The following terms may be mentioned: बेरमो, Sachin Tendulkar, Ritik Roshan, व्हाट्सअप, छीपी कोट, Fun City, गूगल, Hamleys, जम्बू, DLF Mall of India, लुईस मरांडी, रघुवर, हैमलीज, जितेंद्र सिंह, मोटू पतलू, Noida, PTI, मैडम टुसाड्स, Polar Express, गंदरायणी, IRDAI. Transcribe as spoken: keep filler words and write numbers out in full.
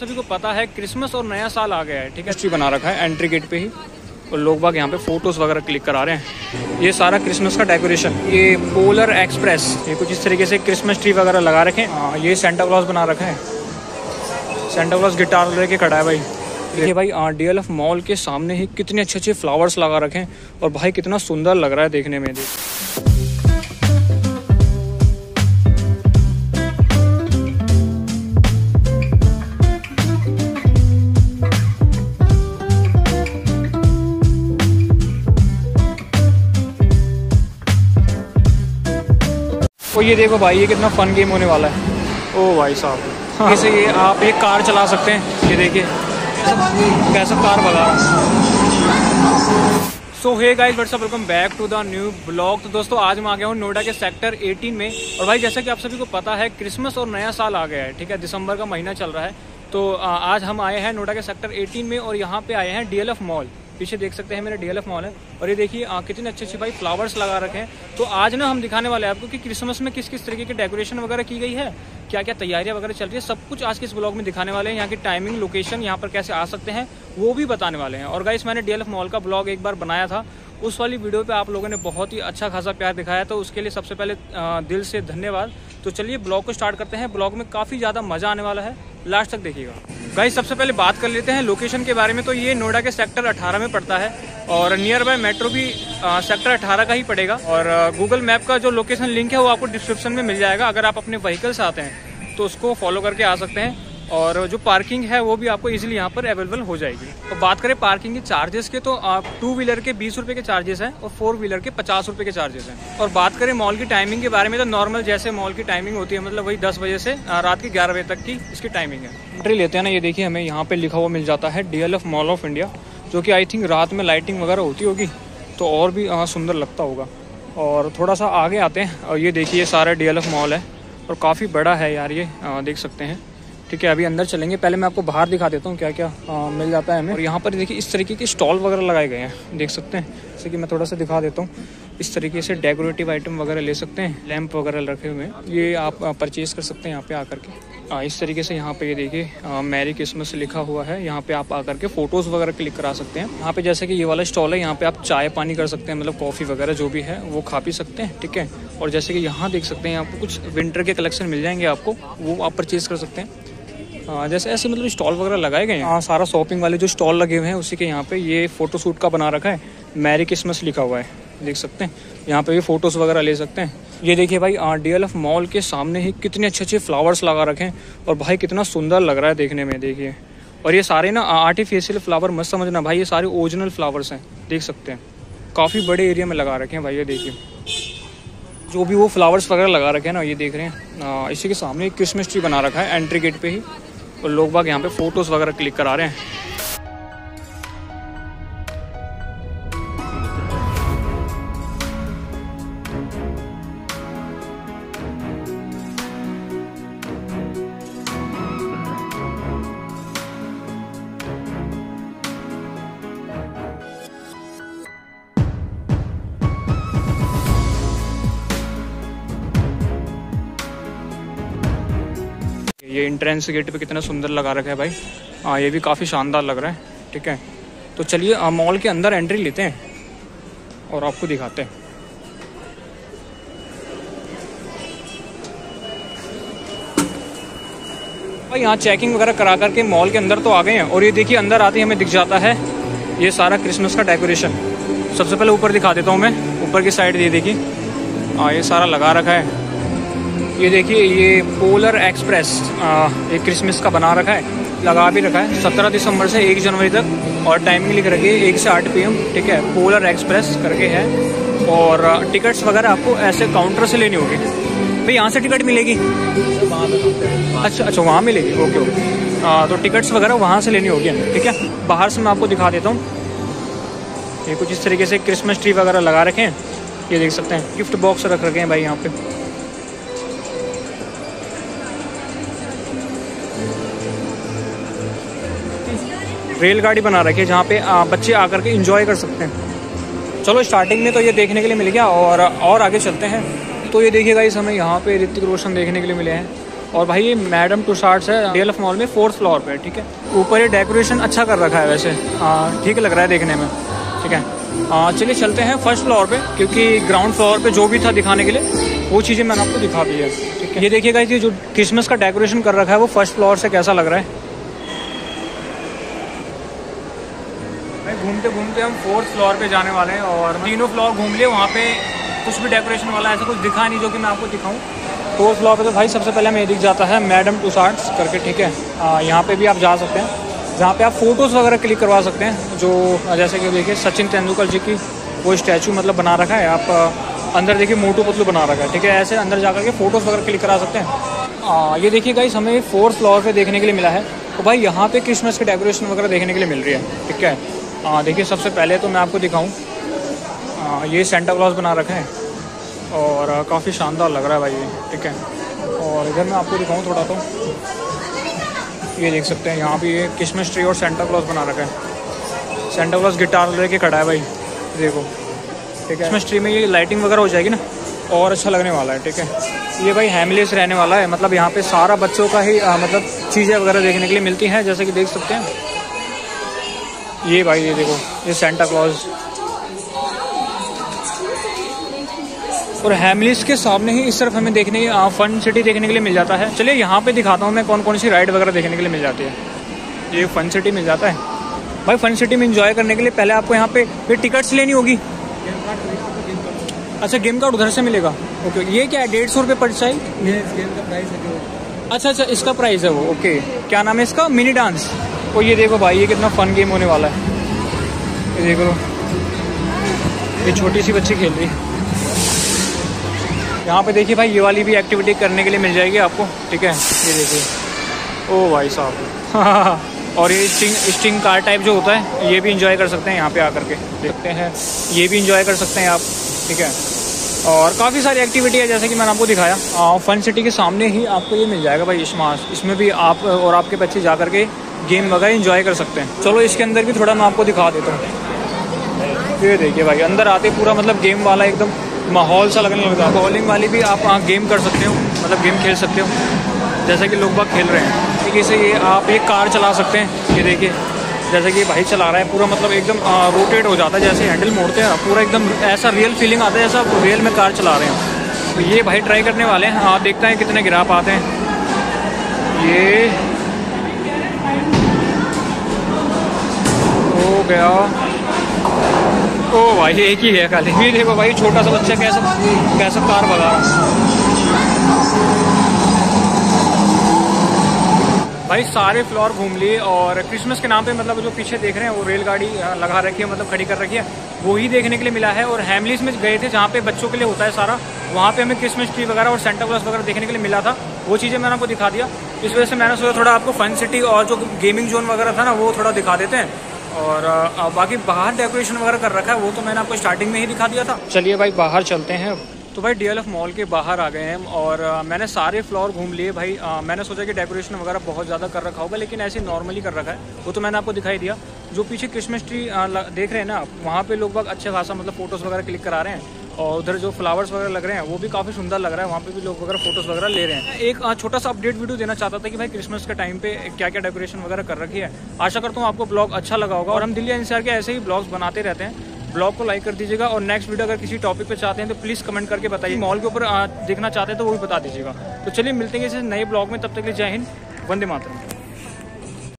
सभी को पता है क्रिसमस और नया साल आ गया है, ठीक है। अच्छी बना रखा है एंट्री गेट पे ही और लोग बाग यहाँ पे फोटोज़ वगैरह क्लिक करा रहे हैं। ये सारा क्रिसमस का डेकोरेशन, ये पोलर एक्सप्रेस, ये कुछ इस तरीके से क्रिसमस ट्री वगैरह लगा रखे हैं। ये सेंटा क्लॉज बना रखे हैं, सेंटा क्लॉज गिटार लेके खड़ा है भाई। देखिए भाई डीएलएफ मॉल के सामने ही कितने अच्छे अच्छे फ्लावर्स लगा रखे हैं और भाई कितना सुंदर लग रहा है देखने में। और ये देखो भाई ये कितना फन गेम होने वाला है। ओ भाई साहब, जैसे ये आप एक कार चला सकते हैं, ये देखिए कैसा कार भगा रहा है। So hey guys, व्हाट्सअप, welcome back to the new blog. तो दोस्तों आज मैं आ गया हूँ नोएडा के सेक्टर अठारह में। और भाई जैसा कि आप सभी को पता है क्रिसमस और नया साल आ गया है, ठीक है। दिसंबर का महीना चल रहा है, तो आज हम आए हैं नोएडा के सेक्टर अठारह में और यहाँ पे आए हैं डीएलएफ मॉल। पीछे देख सकते हैं मेरा डीएलएफ मॉल है और ये देखिए कितने अच्छे अच्छे भाई फ्लावर्स लगा रखे हैं। तो आज ना हम दिखाने वाले हैं आपको कि क्रिसमस में किस किस तरीके की डेकोरेशन वगैरह की गई है, क्या क्या तैयारियां वगैरह चल रही है, सब कुछ आज के इस ब्लॉग में दिखाने वाले हैं। यहाँ की टाइमिंग, लोकेशन, यहाँ पर कैसे आ सकते हैं वो भी बताने वाले हैं। और गाइस मैंने डीएलएफ मॉल का ब्लॉग एक बार बनाया था, उस वाली वीडियो पे आप लोगों ने बहुत ही अच्छा खासा प्यार दिखाया, तो उसके लिए सबसे पहले दिल से धन्यवाद। तो चलिए ब्लॉग को स्टार्ट करते हैं, ब्लॉग में काफ़ी ज़्यादा मज़ा आने वाला है, लास्ट तक देखिएगा। गाइस सबसे पहले बात कर लेते हैं लोकेशन के बारे में। तो ये नोएडा के सेक्टर अठारह में पड़ता है और नियर बाय मेट्रो भी आ, सेक्टर अठारह का ही पड़ेगा। और गूगल मैप का जो लोकेशन लिंक है वो आपको डिस्क्रिप्शन में मिल जाएगा। अगर आप अपने व्हीकल से आते हैं तो उसको फॉलो करके आ सकते हैं और जो पार्किंग है वो भी आपको इजीली यहाँ पर अवेलेबल हो जाएगी। तो बात करें पार्किंग के चार्जेस के, तो आप टू व्हीलर के बीस रुपये के चार्जेस हैं और फोर व्हीलर के पचास रुपये के चार्जेस हैं। और बात करें मॉल की टाइमिंग के बारे में, तो नॉर्मल जैसे मॉल की टाइमिंग होती है, मतलब वही दस बजे से रात के ग्यारह बजे तक की इसकी टाइमिंग है। एंट्री लेते हैं ना, ये देखिए हमें यहाँ पर लिखा हुआ मिल जाता है डीएलएफ मॉल ऑफ इंडिया, जो कि आई थिंक रात में लाइटिंग वगैरह होती होगी तो और भी सुंदर लगता होगा। और थोड़ा सा आगे आते हैं और ये देखिए सारा डीएलएफ मॉल है और काफ़ी बड़ा है यार, ये देख सकते हैं, ठीक है। अभी अंदर चलेंगे, पहले मैं आपको बाहर दिखा देता हूँ क्या क्या आ, मिल जाता है हमें। और यहाँ पर देखिए इस तरीके के स्टॉल वगैरह लगाए गए हैं, देख सकते हैं, जैसे कि मैं थोड़ा सा दिखा देता हूँ। इस तरीके से डेकोरेटिव आइटम वगैरह ले सकते हैं, लैंप वगैरह रखे हुए हैं, ये आप परचेज कर सकते हैं यहाँ पे आकर के। आ, इस तरीके से यहाँ पे ये देखिए मैरी क्रिसमस लिखा हुआ है, यहाँ पे आप आकर के फोटोज़ वगैरह क्लिक करा सकते हैं। यहाँ पे जैसे कि ये वाला स्टॉल है, यहाँ पे आप चाय पानी कर सकते हैं, मतलब कॉफ़ी वगैरह जो भी है वो खा पी सकते हैं, ठीक है। और जैसे कि यहाँ देख सकते हैं आपको कुछ विंटर के कलेक्शन मिल जाएंगे आपको, वो आप परचेज़ कर सकते हैं। हाँ जैसे ऐसे मतलब स्टॉल वगैरह लगाए गए हैं। हाँ सारा शॉपिंग वाले जो स्टॉल लगे हुए हैं उसी के यहाँ पे ये फ़ोटोशूट का बना रखा है, मैरी क्रिसमस लिखा हुआ है, देख सकते हैं। यहाँ पे भी फ़ोटोज़ वगैरह ले सकते हैं। ये देखिए भाई डीएलएफ मॉल के सामने ही कितने अच्छे अच्छे फ्लावर्स लगा रखे हैं और भाई कितना सुंदर लग रहा है देखने में, देखिए। और ये सारे ना आर्टिफिशियल फ्लावर मत समझना भाई, ये सारे ओरिजिनल फ्लावर्स हैं, देख सकते हैं। काफ़ी बड़े एरिया में लगा रखे हैं भाई, ये देखिए जो भी वो फ्लावर्स वगैरह लगा रखे हैं ना, ये देख रहे हैं। इसी के सामने एक क्रिसमस ट्री बना रखा है एंट्री गेट पर ही और लोग बाग यहाँ पे फोटोज़ वगैरह क्लिक करा रहे हैं। ये एंट्रेंस गेट पे कितना सुंदर लगा रखा है भाई, हाँ ये भी काफ़ी शानदार लग रहा है, ठीक है। तो चलिए मॉल के अंदर एंट्री लेते हैं और आपको दिखाते हैं। भाई यहाँ चेकिंग वगैरह करा करके मॉल के अंदर तो आ गए हैं और ये देखिए अंदर आते ही हमें दिख जाता है ये सारा क्रिसमस का डेकोरेशन। सबसे पहले ऊपर दिखा देता हूँ मैं, ऊपर की साइड ये देखिए हाँ ये सारा लगा रखा है। ये देखिए ये पोलर एक्सप्रेस एक क्रिसमस का बना रखा है, लगा भी रखा है, सत्रह दिसंबर से एक जनवरी तक और टाइमिंग लिख रखी है एक से आठ पी एम ठीक है, पोलर एक्सप्रेस करके है। और टिकट्स वगैरह आपको ऐसे काउंटर से लेनी होगी भाई, यहाँ से टिकट मिलेगी। अच्छा अच्छा वहाँ मिलेगी, ओके ओके। तो टिकट्स वगैरह वहाँ से लेनी होगी, ठीक है। बाहर से मैं आपको दिखा देता हूँ, ये कुछ इस तरीके से क्रिसमस ट्री वगैरह लगा रखे हैं, ये देख सकते हैं। गिफ्ट बॉक्स रख रखे हैं भाई यहाँ पर, रेलगाड़ी बना रखी है जहाँ पे बच्चे आकर के इंजॉय कर सकते हैं। चलो स्टार्टिंग में तो ये देखने के लिए मिल गया और और आगे चलते हैं। तो ये देखिएगा इस हमें यहाँ पे ऋतिक रोशन देखने के लिए मिले हैं और भाई ये मैडम टुसाड्स है डीएलएफ मॉल में फोर्थ फ्लोर पे, ठीक है। ऊपर ये डेकोरेशन अच्छा कर रखा है वैसे, हाँ ठीक लग रहा है देखने में, ठीक है। हाँ चलिए चलते हैं फर्स्ट फ्लोर पे, क्योंकि ग्राउंड फ्लोर पे जो भी था दिखाने के लिए वो चीज़ें मैंने आपको दिखा दी है, ठीक है। ये देखिएगा ये जो क्रिसमस का डेकोरेशन कर रखा है वो फर्स्ट फ्लोर से कैसा लग रहा है। घूमते घूमते हम फोर्थ फ्लोर पे जाने वाले हैं और तीनों फ्लोर घूम लिए, वहाँ पे कुछ भी डेकोरेशन वाला ऐसा कुछ दिखा नहीं जो कि मैं आपको दिखाऊं। फोर्थ फ्लोर पे तो भाई सबसे पहले हमें दिख जाता है मैडम टुसाड्स करके, ठीक है। यहाँ पे भी आप जा सकते हैं, जहाँ पे आप फ़ोटोज़ वगैरह क्लिक करवा सकते हैं, जो जैसे कि देखिए सचिन तेंदुलकर जी की वो स्टैचू मतलब बना रखा है, आप अंदर देखिए मोटू पतलू बना रखा है, ठीक है। ऐसे अंदर जा करके फ़ोटोज़ वगैरह क्लिक करा सकते हैं। ये देखिए गाइस हमें फोर्थ फ्लोर पर देखने के लिए मिला है, तो भाई यहाँ पे क्रिसमस के डेकोरेशन वगैरह देखने के लिए मिल रही है, ठीक है। हाँ देखिए सबसे पहले तो मैं आपको दिखाऊं, ये सेंटा क्लॉज बना रखा है और काफ़ी शानदार लग रहा है भाई ये, ठीक है। और इधर मैं आपको दिखाऊं थोड़ा तो ये देख सकते हैं, यहाँ भी ये क्रिसमस ट्री और सेंटा क्लॉज बना रखा है। सेंटा क्लॉज गिटार लेके खड़ा है भाई, देखो ठीक है। क्रिसमस ट्री में ये लाइटिंग वगैरह हो जाएगी ना और अच्छा लगने वाला है, ठीक है। ये भाई हैमलेस रहने वाला है, मतलब यहाँ पर सारा बच्चों का ही आ, मतलब चीज़ें वगैरह देखने के लिए मिलती हैं, जैसे कि देख सकते हैं ये भाई ये देखो ये सेंटा क्लॉज। और हैमलीज़ के सामने ही इस तरफ हमें देखने फन सिटी देखने के लिए मिल जाता है। चलिए यहाँ पे दिखाता हूँ मैं कौन कौन सी राइड वगैरह देखने के लिए मिल जाती है। ये फन सिटी मिल जाता है भाई, फन सिटी में एंजॉय करने के लिए पहले आपको यहाँ पे ये टिकट्स लेनी होगी। अच्छा गेम कार्ड उधर से मिलेगा, ओके। ये क्या है डेढ़ सौ रुपये पर चाइल्ड, गेम का प्राइस है। अच्छा अच्छा इसका प्राइस है वो, ओके। क्या नाम है इसका, मिनी डांस। और ये देखो भाई ये कितना फन गेम होने वाला है, ये देखो ये छोटी सी बच्ची खेल रही है। यहाँ पे देखिए भाई ये वाली भी एक्टिविटी करने के लिए मिल जाएगी आपको, ठीक है। ये देखिए ओ भाई साहब और ये स्टिंग स्टिंग कार टाइप जो होता है ये भी इंजॉय कर सकते हैं यहाँ पे आकर के, देखते हैं ये भी इंजॉय कर सकते हैं आप, ठीक है। और काफ़ी सारी एक्टिविटी है जैसे कि मैंने आपको दिखाया। आ, फन सिटी के सामने ही आपको ये मिल जाएगा भाई स्मार्ट, इसमें भी आप और आपके बच्चे जा कर के गेम वगैरह इंजॉय कर सकते हैं। चलो इसके अंदर भी थोड़ा मैं आपको दिखा देता हूँ। ये देखिए भाई अंदर आते पूरा मतलब गेम वाला एकदम माहौल सा लगने लगता है। बॉलिंग वाली भी आप आ, गेम कर सकते हो, मतलब गेम खेल सकते हो जैसे कि लोग बाग खेल रहे हैं, ठीक है। इसे ये आप एक कार चला सकते हैं, ये देखिए जैसे कि भाई चला रहा है पूरा, मतलब एकदम रोटेट हो जाता है जैसे हैंडल मोड़ते हैं पूरा, एकदम ऐसा रियल फीलिंग आता है जैसा रियल में कार चला रहे हैं। तो ये भाई ट्राई करने वाले हैं, आप देखते हैं कितने गिरा पाते हैं। ये हो गया, ओ भाई एक ही है खाली। ये देखो भाई छोटा सा बच्चा कैसा कैसा कार भगा भाई। सारे फ्लोर घूम लिए और क्रिसमस के नाम पे मतलब जो पीछे देख रहे हैं वो रेलगाड़ी लगा रखी है, मतलब खड़ी कर रखी है, वो ही देखने के लिए मिला है। और हैमलीज में गए थे जहाँ पे बच्चों के लिए होता है सारा, वहाँ पे हमें क्रिसमस ट्री वगैरह और सेंटा क्लॉज वगैरह देखने के लिए मिला था, वो चीज़ें मैंने आपको दिखा दिया। इस वजह से मैंने सोचा थोड़ा आपको फन सिटी और जो गेमिंग जोन वगैरह था ना वो थोड़ा दिखा देते हैं। और बाकी बाहर डेकोरेशन वगैरह कर रखा है वो तो मैंने आपको स्टार्टिंग में ही दिखा दिया था। चलिए भाई बाहर चलते हैं। तो भाई डीएलएफ मॉल के बाहर आ गए हैं और मैंने सारे फ्लोर घूम लिए भाई। आ, मैंने सोचा कि डेकोरेशन वगैरह बहुत ज़्यादा कर रखा होगा, लेकिन ऐसे नॉर्मली कर रखा है, वो तो मैंने आपको दिखाई दिया। जो पीछे क्रिसमस ट्री देख रहे हैं ना, वहाँ पर लोग बाग अच्छा खासा मतलब फ़ोटोज़ वगैरह क्लिक करा रहे हैं, और उधर जो फ्लावर्स वगैरह लग रहे हैं वो भी काफ़ी सुंदर लग रहा है, वहाँ पे भी लोग वगैरह फोटोज़ वगैरह ले रहे हैं। एक छोटा सा अपडेट वीडियो देना चाहता था कि भाई क्रिसमस के टाइम पे क्या क्या डेकोरेशन वगैरह कर रखी है। आशा करता हूँ आपको ब्लॉग अच्छा लगा होगा, और हम दिल्ली एनसीआर के ऐसे ही ब्लॉग्स बनाते रहते हैं। ब्लॉग को लाइक कर दीजिएगा, और नेक्स्ट वीडियो अगर किसी टॉपिक पर चाहते हैं तो प्लीज़ कमेंट करके बताइए, मॉल के ऊपर देखना चाहते हैं तो वो भी बता दीजिएगा। तो चलिए मिलते हैं इस नए ब्लॉग में, तब तक के लिए जय हिंद, वंदे मातरम।